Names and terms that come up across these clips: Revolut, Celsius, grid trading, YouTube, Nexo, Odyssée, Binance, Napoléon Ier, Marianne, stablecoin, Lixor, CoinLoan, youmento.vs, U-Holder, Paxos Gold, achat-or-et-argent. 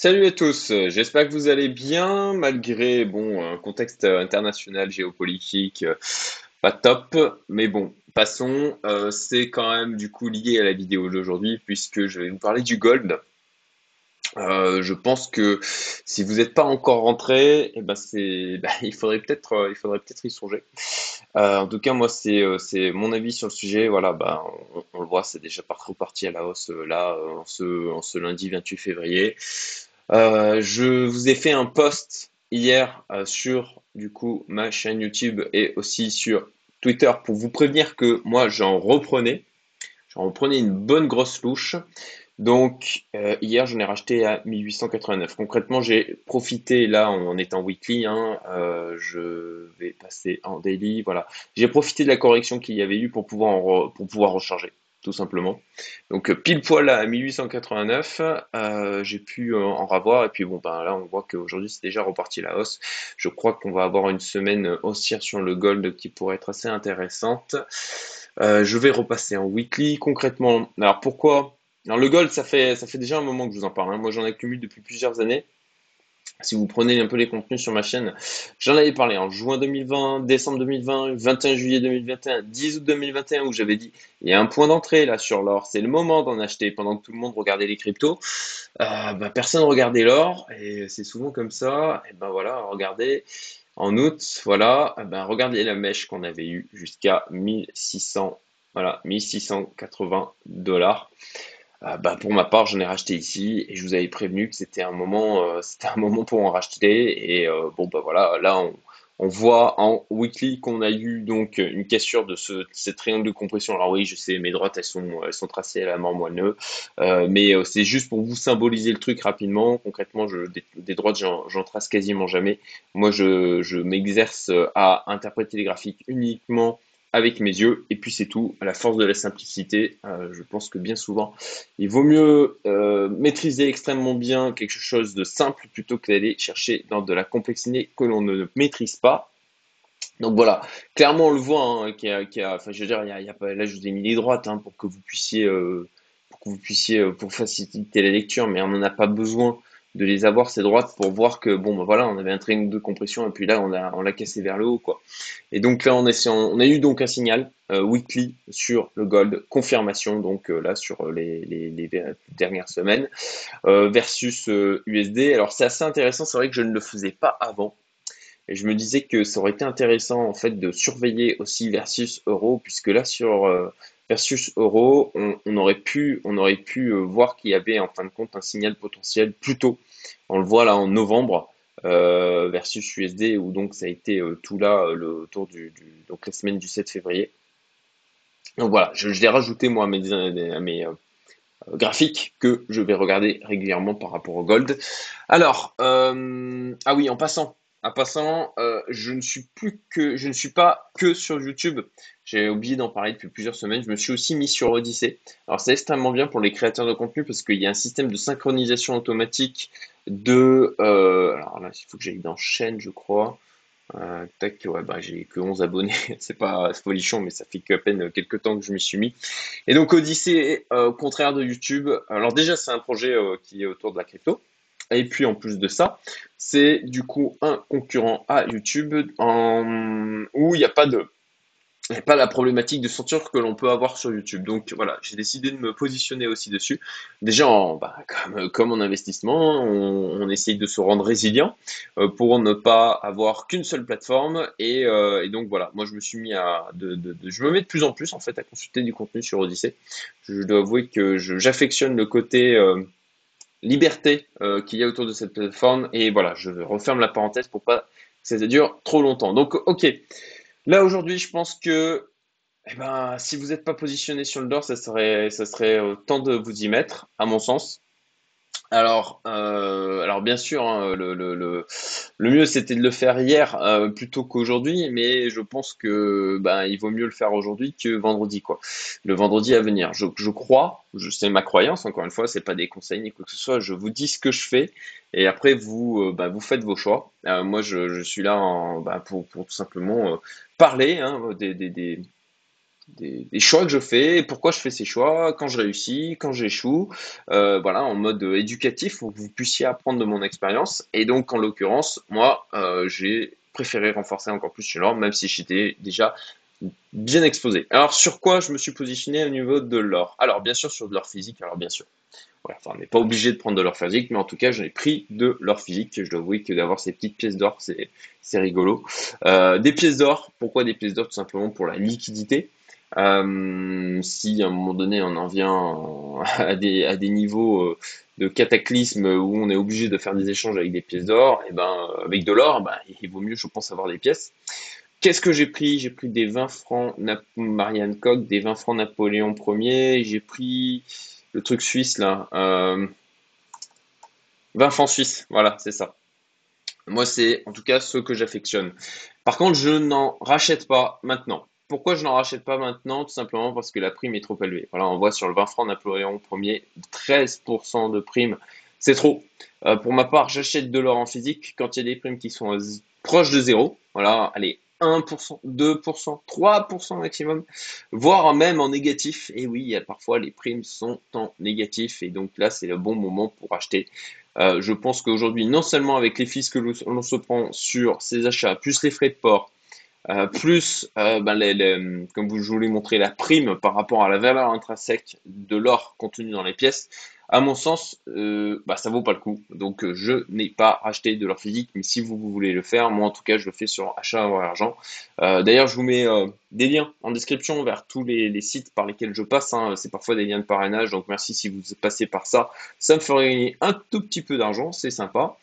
Salut à tous, j'espère que vous allez bien, malgré un contexte international, géopolitique, pas top, mais bon, passons, c'est quand même du coup lié à la vidéo d'aujourd'hui, puisque je vais vous parler du gold. Je pense que si vous n'êtes pas encore rentré, il faudrait peut-être y songer. En tout cas, moi, c'est mon avis sur le sujet. Voilà, on le voit, c'est déjà reparti à la hausse là en ce lundi 28 février. Je vous ai fait un post hier sur du coup ma chaîne YouTube et aussi sur Twitter pour vous prévenir que moi j'en reprenais une bonne grosse louche. Donc hier j'en ai racheté à 1889. Concrètement j'ai profité, là on est en weekly, je vais passer en daily, voilà. J'ai profité de la correction qu'il y avait eu pour pouvoir recharger, tout simplement. Donc pile poil là à 1889, j'ai pu en ravoir et puis là on voit qu'aujourd'hui c'est déjà reparti la hausse. Je crois qu'on va avoir une semaine haussière sur le gold qui pourrait être assez intéressante. Je vais repasser en weekly concrètement. Alors pourquoi ? Alors le gold, ça fait déjà un moment que je vous en parle, hein. Moi j'en accumule depuis plusieurs années. Si vous prenez un peu les contenus sur ma chaîne, j'en avais parlé en juin 2020, décembre 2020, 21 juillet 2021, 10 août 2021 où j'avais dit il y a un point d'entrée là sur l'or, c'est le moment d'en acheter pendant que tout le monde regardait les cryptos. Personne regardait l'or et c'est souvent comme ça. Et regardez en août, regardez la mèche qu'on avait eue jusqu'à 1680 $. Pour ma part, j'en ai racheté ici et je vous avais prévenu que c'était un moment pour en racheter. Et là on voit en weekly qu'on a eu donc une cassure de ce triangle de compression. Alors oui, je sais, mes droites elles sont tracées à la mort moelleux, mais c'est juste pour vous symboliser le truc rapidement. Concrètement, des droites j'en trace quasiment jamais. Moi je m'exerce à interpréter les graphiques uniquement avec mes yeux, et puis c'est tout, à la force de la simplicité. Je pense que bien souvent, il vaut mieux maîtriser extrêmement bien quelque chose de simple plutôt que d'aller chercher dans de la complexité que l'on ne maîtrise pas. Donc voilà, clairement on le voit, hein, là je vous ai mis les droites hein, pour faciliter la lecture, mais on n'en a pas besoin de les avoir ces droites pour voir que on avait un triangle de compression et puis là on l'a cassé vers le haut quoi. Et donc là on a eu donc un signal weekly sur le gold, confirmation donc là sur les dernières semaines versus USD. Alors c'est assez intéressant, c'est vrai que je ne le faisais pas avant et je me disais que ça aurait été intéressant en fait de surveiller aussi versus euro, puisque là sur versus euro, on aurait pu voir qu'il y avait en fin de compte un signal potentiel plus tôt. On le voit là en novembre versus USD où donc ça a été tout là autour donc la semaine du 7 février. Donc voilà, je l'ai rajouté moi à mes graphiques que je vais regarder régulièrement par rapport au gold. Alors je ne suis pas que sur YouTube. J'ai oublié d'en parler depuis plusieurs semaines. Je me suis aussi mis sur Odyssée. Alors c'est extrêmement bien pour les créateurs de contenu parce qu'il y a un système de synchronisation automatique de. Alors là, il faut que j'aille dans chaîne, je crois. J'ai que 11 abonnés. C'est pas folichon, mais ça fait qu'à peine quelques temps que je m'y suis mis. Et donc Odyssée, au contraire de YouTube. Alors déjà, c'est un projet qui est autour de la crypto. Et puis en plus de ça, c'est du coup un concurrent à YouTube où il n'y a pas la problématique de censure que l'on peut avoir sur YouTube. Donc voilà, j'ai décidé de me positionner aussi dessus. Déjà, comme en investissement, on essaye de se rendre résilient pour ne pas avoir qu'une seule plateforme. Et donc voilà, moi je me suis mis je me mets de plus en plus en fait à consulter du contenu sur Odyssée. Je dois avouer que j'affectionne le côté liberté qu'il y a autour de cette plateforme. Et voilà, je referme la parenthèse pour pas que ça dure trop longtemps. Donc ok. Là aujourd'hui, je pense que si vous n'êtes pas positionné sur le DOR, ça serait temps de vous y mettre, à mon sens. Alors bien sûr, hein, le mieux c'était de le faire hier plutôt qu'aujourd'hui, mais je pense que il vaut mieux le faire aujourd'hui que vendredi quoi. Le vendredi à venir. Je crois, c'est ma croyance encore une fois, c'est pas des conseils ni quoi que ce soit. Je vous dis ce que je fais et après vous faites vos choix. Moi je suis là pour tout simplement parler hein, des des choix que je fais, pourquoi je fais ces choix, quand je réussis, quand j'échoue, voilà, en mode éducatif pour que vous puissiez apprendre de mon expérience. Et donc, en l'occurrence, moi, j'ai préféré renforcer encore plus chez l'or, même si j'étais déjà bien exposé. Alors, sur quoi je me suis positionné au niveau de l'or? Alors, bien sûr, sur de l'or physique, alors bien sûr. Voilà, enfin, on n'est pas obligé de prendre de l'or physique, mais en tout cas, j'en ai pris de l'or physique. Je dois avouer que d'avoir ces petites pièces d'or, c'est rigolo. Des pièces d'or, pourquoi des pièces d'or? Tout simplement pour la liquidité. Si à un moment donné on en vient à des niveaux de cataclysme où on est obligé de faire des échanges avec des pièces d'or, et ben avec de l'or, ben, il vaut mieux, je pense, avoir des pièces. Qu'est-ce que j'ai pris? J'ai pris des 20 francs Marianne Coq, des 20 francs Napoléon Ier, j'ai pris le truc suisse là, 20 francs suisses, voilà, c'est ça. Moi, c'est en tout cas ce que j'affectionne. Par contre, je n'en rachète pas maintenant. Pourquoi je n'en rachète pas maintenant? Tout simplement parce que la prime est trop élevée. Voilà, on voit sur le 20 francs Napoléon Ier, 13% de prime, c'est trop. Pour ma part, j'achète de l'or en physique quand il y a des primes qui sont proches de zéro. Voilà, allez, 1%, 2%, 3% maximum, voire même en négatif. Et oui, il y a parfois les primes sont en négatif. Et donc là, c'est le bon moment pour acheter. Je pense qu'aujourd'hui, non seulement avec les fees que l'on se prend sur ces achats, plus les frais de port, comme je vous l'ai montré, la prime par rapport à la valeur intrinsèque de l'or contenu dans les pièces, à mon sens, ça vaut pas le coup. Donc, je n'ai pas acheté de l'or physique, mais si vous voulez le faire, moi en tout cas, je le fais sur achat-or-et-argent. D'ailleurs, je vous mets des liens en description vers tous les sites par lesquels je passe. Hein. C'est parfois des liens de parrainage, donc merci si vous passez par ça. Ça me ferait gagner un tout petit peu d'argent, c'est sympa.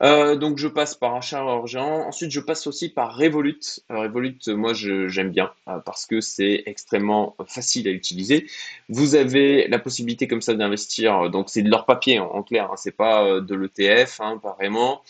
Donc je passe par achat-or-et-argent, ensuite je passe aussi par Revolut. Revolut, moi j'aime bien parce que c'est extrêmement facile à utiliser. Vous avez la possibilité comme ça d'investir, donc c'est de l'or papier en clair, hein, c'est pas de l'ETF, hein, pas vraiment.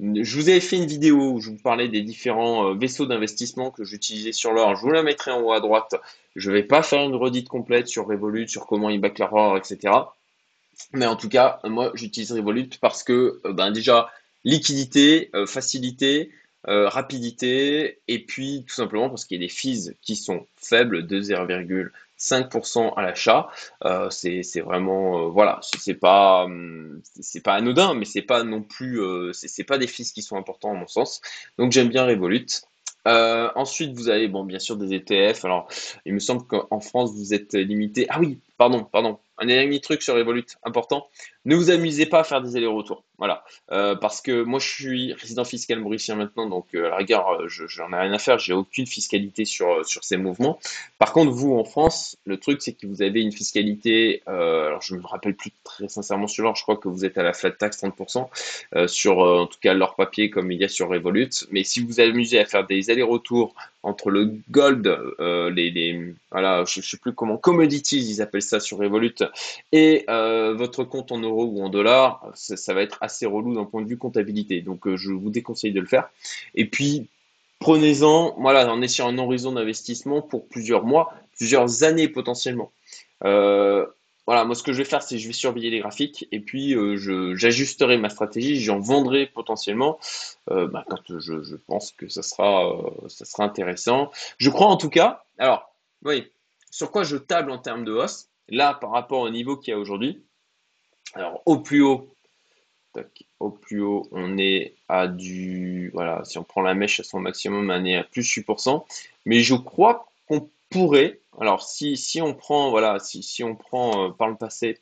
Je vous avais fait une vidéo où je vous parlais des différents vaisseaux d'investissement que j'utilisais sur l'or. Je vous la mettrai en haut à droite. Je vais pas faire une redite complète sur Revolut, sur comment ils backent leur or, etc. Mais en tout cas, moi j'utilise Revolut parce que déjà, liquidité, facilité, rapidité, et puis tout simplement parce qu'il y a des fees qui sont faibles de 0,5% à l'achat. C'est vraiment, voilà, c'est pas anodin, mais c'est pas non plus, c'est pas des fees qui sont importants à mon sens. Donc j'aime bien Revolut. Ensuite, vous avez, bon, bien sûr, des ETF. Alors, il me semble qu'en France, vous êtes limité. Ah oui, pardon. Un dernier truc sur Revolut, important. Ne vous amusez pas à faire des allers-retours. Voilà. Parce que moi, je suis résident fiscal mauricien maintenant. Donc, à la rigueur, j'en ai rien à faire. J'ai aucune fiscalité sur ces mouvements. Par contre, vous, en France, le truc, c'est que vous avez une fiscalité. Alors, je ne me rappelle plus très sincèrement sur l'or. Je crois que vous êtes à la flat tax 30% sur, en tout cas, l'or papier comme il y a sur Revolut. Mais si vous vous amusez à faire des allers-retours entre le gold, voilà, je sais plus comment, commodities, ils appellent ça sur Revolut, et votre compte en euros ou en dollars, ça va être assez relou d'un point de vue comptabilité. Donc, je vous déconseille de le faire. Et puis, prenez-en, voilà, on est sur un horizon d'investissement pour plusieurs mois, plusieurs années potentiellement. Voilà, moi ce que je vais faire, c'est je vais surveiller les graphiques et puis j'ajusterai ma stratégie, j'en vendrai potentiellement quand je pense que ça sera intéressant. Je crois en tout cas, alors oui, sur quoi je table en termes de hausse, là par rapport au niveau qu'il y a aujourd'hui. Alors au plus haut, on est à du, voilà, si on prend la mèche à son maximum, on est à plus 8%, mais je crois qu'on pourrait, alors si on prend, voilà, si on prend par le passé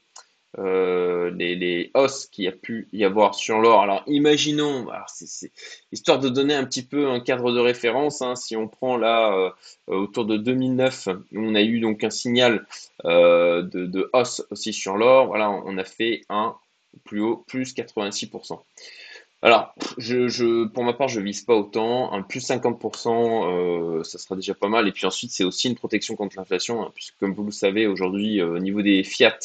les hausses qu'il y a pu y avoir sur l'or, alors imaginons, alors c'est histoire de donner un petit peu un cadre de référence, hein, si on prend là autour de 2009, on a eu donc un signal de hausse aussi sur l'or, voilà, on a fait un plus haut, plus 86%. Alors, pour ma part, je vise pas autant. Un plus 50%, ça sera déjà pas mal. Et puis ensuite, c'est aussi une protection contre l'inflation, hein, puisque comme vous le savez, aujourd'hui, au niveau des fiat,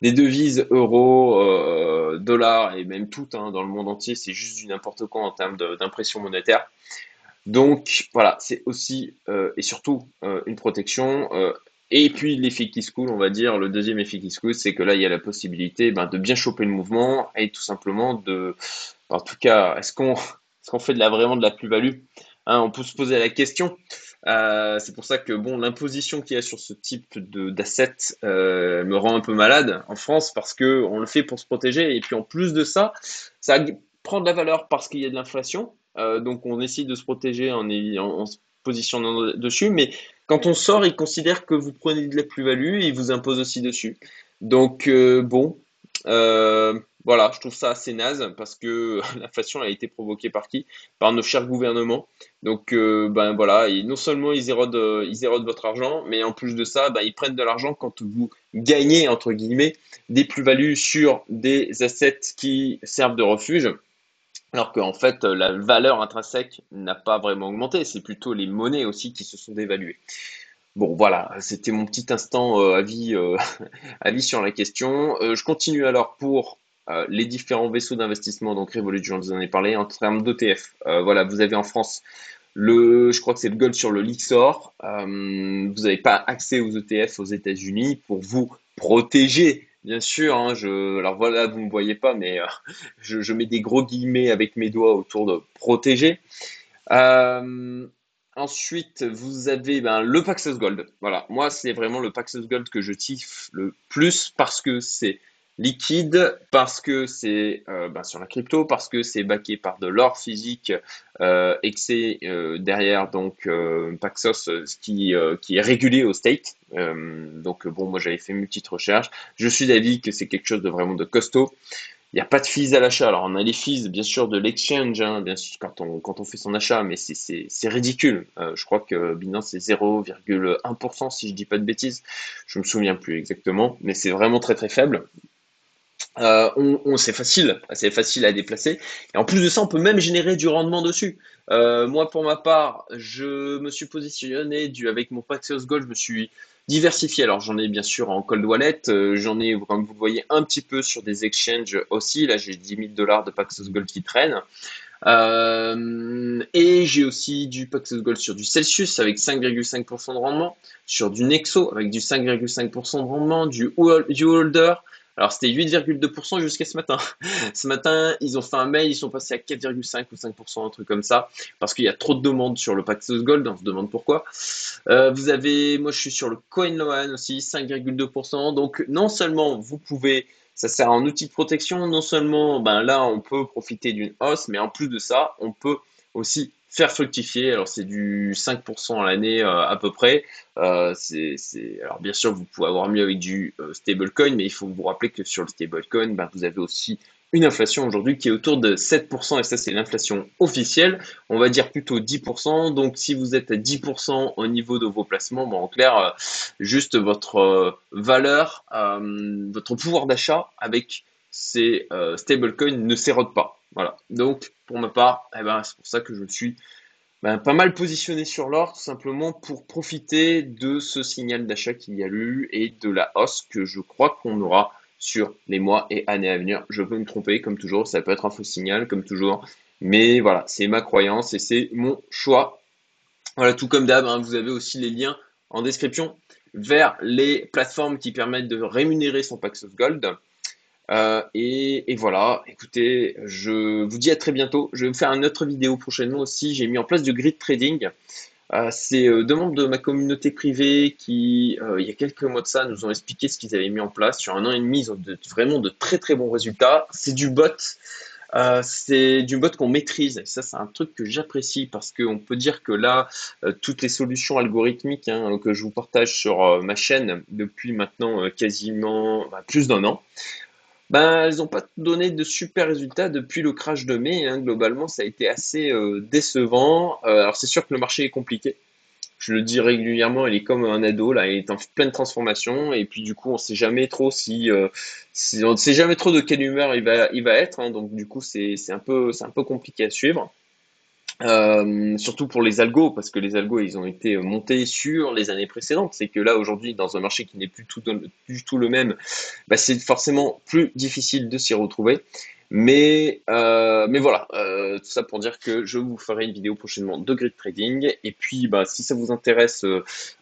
des devises, euros, dollars et même tout, hein, dans le monde entier, c'est juste du n'importe quoi en termes d'impression monétaire. Donc, voilà, c'est aussi et surtout une protection. Et puis l'effet qui se coule, on va dire, le deuxième effet qui se coule, c'est que là, il y a la possibilité de bien choper le mouvement et tout simplement de... En tout cas, est-ce qu'on fait vraiment de la plus-value, hein, on peut se poser la question. C'est pour ça que bon, l'imposition qu'il y a sur ce type d'asset me rend un peu malade en France, parce que on le fait pour se protéger, et puis en plus de ça, ça prend de la valeur parce qu'il y a de l'inflation, donc on essaie de se protéger en se positionnant dessus, mais quand on sort, ils considèrent que vous prenez de la plus-value et ils vous imposent aussi dessus. Donc voilà, je trouve ça assez naze, parce que l'inflation a été provoquée par qui? Par nos chers gouvernements. Donc voilà, et non seulement ils érodent votre argent, mais en plus de ça, ils prennent de l'argent quand vous gagnez, entre guillemets, des plus-values sur des assets qui servent de refuge, alors qu'en fait, la valeur intrinsèque n'a pas vraiment augmenté, c'est plutôt les monnaies aussi qui se sont dévaluées. Bon, voilà, c'était mon petit instant avis sur la question. Je continue alors pour les différents vaisseaux d'investissement. Donc Revolut, je vous en ai parlé. En termes d'ETF, voilà, vous avez en France, je crois que c'est le gold sur le Lixor. Vous n'avez pas accès aux ETF aux États-Unis pour vous protéger, bien sûr. Hein, alors voilà, vous ne me voyez pas, mais je mets des gros guillemets avec mes doigts autour de protéger. Ensuite, vous avez le Paxos Gold. Voilà, moi, c'est vraiment le Paxos Gold que je kiffe le plus, parce que c'est liquide, parce que c'est sur la crypto, parce que c'est backé par de l'or physique et que c'est derrière donc Paxos qui est régulé au state. Donc bon, moi, j'avais fait mes petites recherches. Je suis d'avis que c'est quelque chose de vraiment de costaud. Il n'y a pas de fees à l'achat. Alors, on a les fees, bien sûr, de l'exchange, hein, bien sûr, quand on fait son achat, mais c'est ridicule. Je crois que Binance, c'est 0,1%, si je ne dis pas de bêtises. Je ne me souviens plus exactement, mais c'est vraiment très, très faible. C'est facile, assez facile à déplacer. Et en plus de ça, on peut même générer du rendement dessus. Moi, pour ma part, je me suis positionné avec mon Paxos Gold, je me suis diversifié. Alors, j'en ai bien sûr en cold wallet, j'en ai, comme vous le voyez, un petit peu sur des exchanges aussi. Là, j'ai $10 000 de Paxos Gold qui traînent. Et j'ai aussi du Paxos Gold sur du Celsius avec 5,5% de rendement, sur du Nexo avec du 5,5% de rendement, du U-Holder. Alors, c'était 8,2% jusqu'à ce matin. Ce matin, ils ont fait un mail, ils sont passés à 4,5 ou 5%, un truc comme ça, parce qu'il y a trop de demandes sur le Paxos Gold, on se demande pourquoi. Vous avez, moi, je suis sur le CoinLoan aussi, 5,2%. Donc, non seulement vous pouvez, ça sert un outil de protection, non seulement, là, on peut profiter d'une hausse, mais en plus de ça, on peut aussi faire fructifier. Alors, c'est du 5% à l'année à peu près. Alors, bien sûr, vous pouvez avoir mieux avec du stablecoin, mais il faut vous rappeler que sur le stablecoin, vous avez aussi une inflation aujourd'hui qui est autour de 7%, et ça, c'est l'inflation officielle. On va dire plutôt 10%. Donc, si vous êtes à 10% au niveau de vos placements, en clair, juste votre valeur, votre pouvoir d'achat avec ces stablecoins ne s'érode pas. Voilà. Donc, pour ma part, c'est pour ça que je me suis pas mal positionné sur l'or, tout simplement pour profiter de ce signal d'achat qu'il y a eu et de la hausse que je crois qu'on aura sur les mois et années à venir. Je peux me tromper, comme toujours, ça peut être un faux signal, comme toujours. Mais voilà, c'est ma croyance et c'est mon choix. Voilà, tout comme d'hab, vous avez aussi les liens en description vers les plateformes qui permettent de rémunérer son Paxos Gold. Et voilà, écoutez, je vous dis à très bientôt. Je vais faire une autre vidéo prochainement aussi. J'ai mis en place du grid trading. C'est deux membres de ma communauté privée qui, il y a quelques mois de ça, nous ont expliqué ce qu'ils avaient mis en place. Sur 1 an et demi, ils ont vraiment de très très bons résultats. C'est du bot. C'est du bot qu'on maîtrise, et ça c'est un truc que j'apprécie, parce qu'on peut dire que là, toutes les solutions algorithmiques que je vous partage sur ma chaîne depuis maintenant quasiment plus d'1 an, elles n'ont pas donné de super résultats depuis le crash de mai, globalement ça a été assez décevant. Alors c'est sûr que le marché est compliqué, je le dis régulièrement, il est comme un ado, là, il est en pleine transformation, et puis du coup, on ne sait jamais trop on ne sait jamais trop de quelle humeur il va être, donc du coup, c'est un peu compliqué à suivre. Surtout pour les algos, parce que les algos, ils ont été montés sur les années précédentes. C'est que là, aujourd'hui, dans un marché qui n'est plus du tout le même, c'est forcément plus difficile de s'y retrouver. Mais voilà, tout ça pour dire que je vous ferai une vidéo prochainement de grid trading. Et puis, si ça vous intéresse,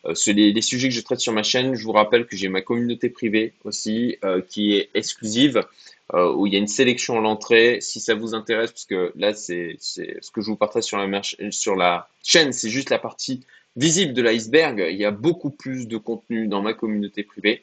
les sujets que je traite sur ma chaîne, je vous rappelle que j'ai ma communauté privée aussi, qui est exclusive, où il y a une sélection à l'entrée. Si ça vous intéresse, parce que là, c'est ce que je vous partage sur la chaîne, c'est juste la partie visible de l'iceberg. Il y a beaucoup plus de contenu dans ma communauté privée.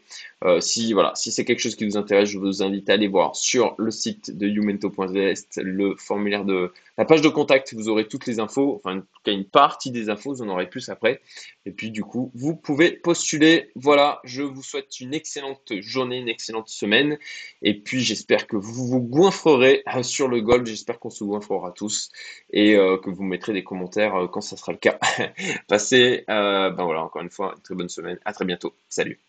Si c'est quelque chose qui vous intéresse, je vous invite à aller voir sur le site de youmento.vs, le formulaire de la page de contact. Vous aurez toutes les infos, enfin en tout cas une partie des infos, vous en aurez plus après. Et puis du coup, vous pouvez postuler. Voilà, je vous souhaite une excellente journée, une excellente semaine. Et puis j'espère que vous vous goinfrerez sur le gold. J'espère qu'on se goinfrera tous et que vous mettrez des commentaires quand ça sera le cas. Passez, encore une fois, une très bonne semaine. À très bientôt. Salut.